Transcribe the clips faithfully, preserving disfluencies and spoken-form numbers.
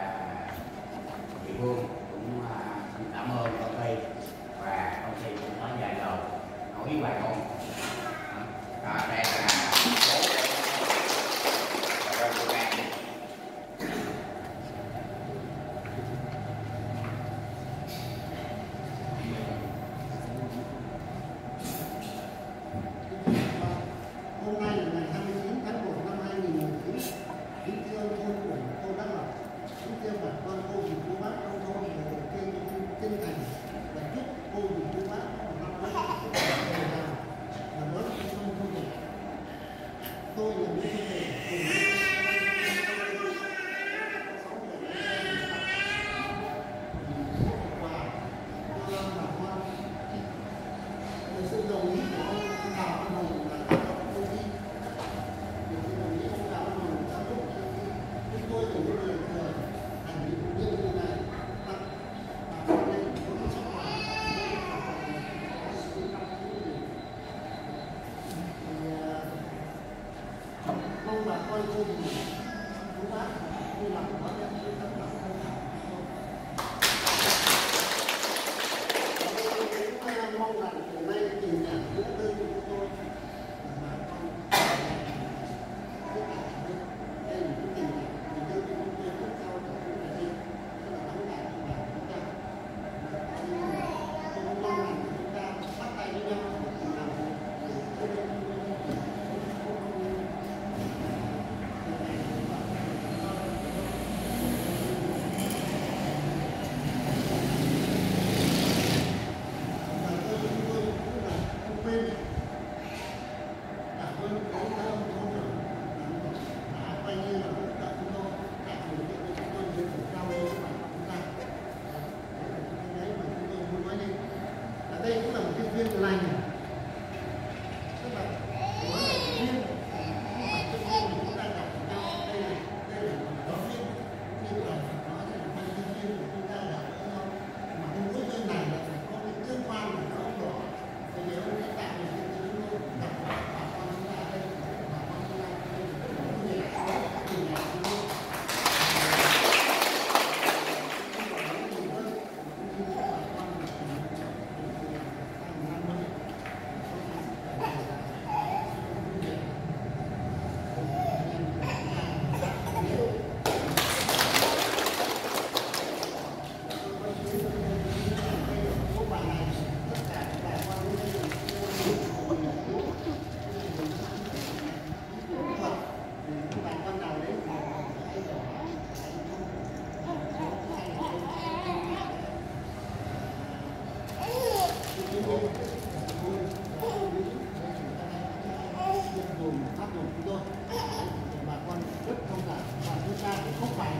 địa phương cũng xin cảm ơn công ty và công ty cũng nói dài lời nói với bà con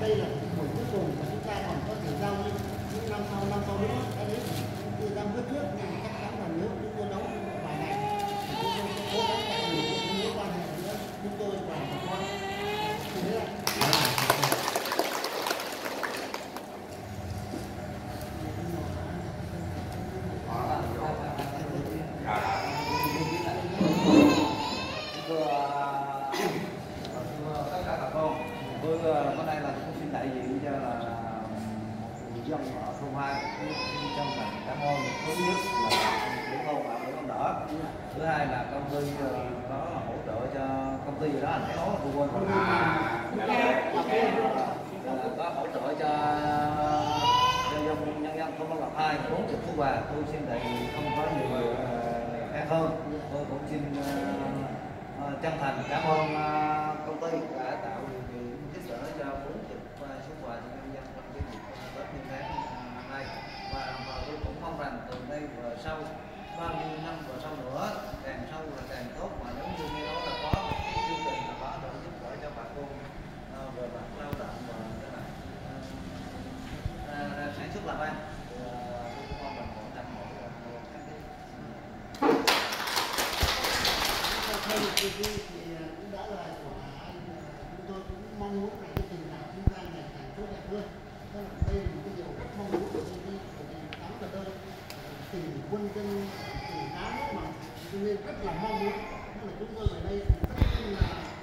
đây là đây thì cũng đã là của anh, chúng tôi cũng mong muốn là cái tình cảm chúng ta ngày càng tốt đẹp hơn. Đó là đây là một cái điều rất mong muốn của tôi, đám Cần Thơ, từ quân dân, từ đá nước mà, cho nên rất là mong muốn. Đó là chúng tôi ở đây rất là